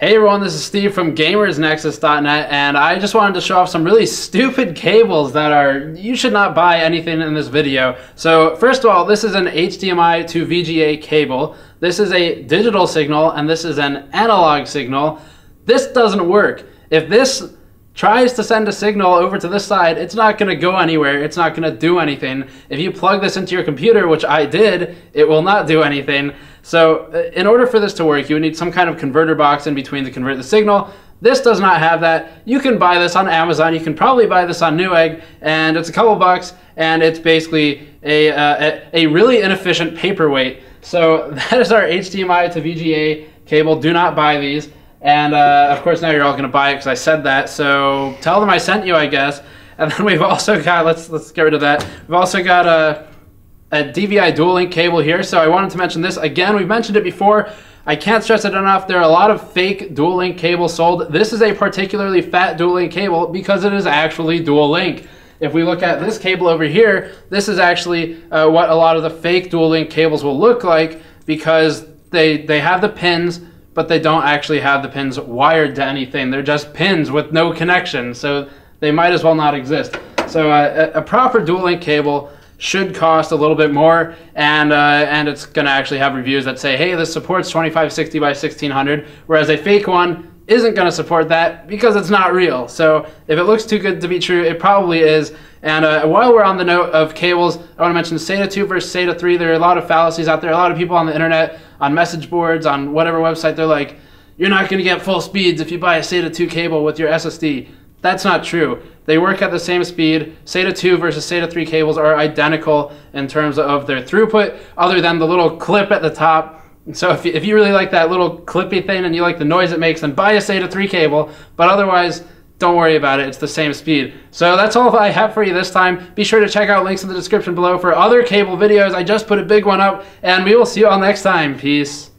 Hey everyone, this is Steve from GamersNexus.net, and I just wanted to show off some really stupid cables that you should not buy anything in this video. So first of all, this is an HDMI to VGA cable. This is a digital signal, and this is an analog signal. This doesn't work. If this tries to send a signal over to this side, it's not gonna go anywhere, it's not gonna do anything. If you plug this into your computer, which I did, it will not do anything. So in order for this to work, you would need some kind of converter box in between to convert the signal. This does not have that. You can buy this on Amazon, you can probably buy this on Newegg, and it's a couple bucks, and it's basically a really inefficient paperweight. So that is our HDMI to VGA cable. Do not buy these. And of course now you're all gonna buy it because I said that, so tell them I sent you, I guess. And then we've also got, let's get rid of that. We've also got a DVI dual link cable here. So I wanted to mention this again. We've mentioned it before. I can't stress it enough. There are a lot of fake dual link cables sold. This is a particularly fat dual link cable because it is actually dual link. If we look at this cable over here, this is actually what a lot of the fake dual link cables will look like, because they have the pins, but they don't actually have the pins wired to anything. They're just pins with no connection, so they might as well not exist. So a proper dual link cable should cost a little bit more, and it's gonna actually have reviews that say, hey, this supports 2560 by 1600, whereas a fake one isn't gonna support that because it's not real. So if it looks too good to be true, it probably is. And while we're on the note of cables, I wanna mention SATA II versus SATA III. There are a lot of fallacies out there. A lot of people on the internet, on message boards, on whatever website, they're like, you're not gonna get full speeds if you buy a SATA II cable with your SSD. That's not true. They work at the same speed. SATA II versus SATA III cables are identical in terms of their throughput, other than the little clip at the top. So if you really like that little clippy thing and you like the noise it makes, then buy a SATA III cable, but otherwise, don't worry about it, it's the same speed. So that's all I have for you this time. Be sure to check out links in the description below for other cable videos. I just put a big one up, and we will see you all next time. Peace.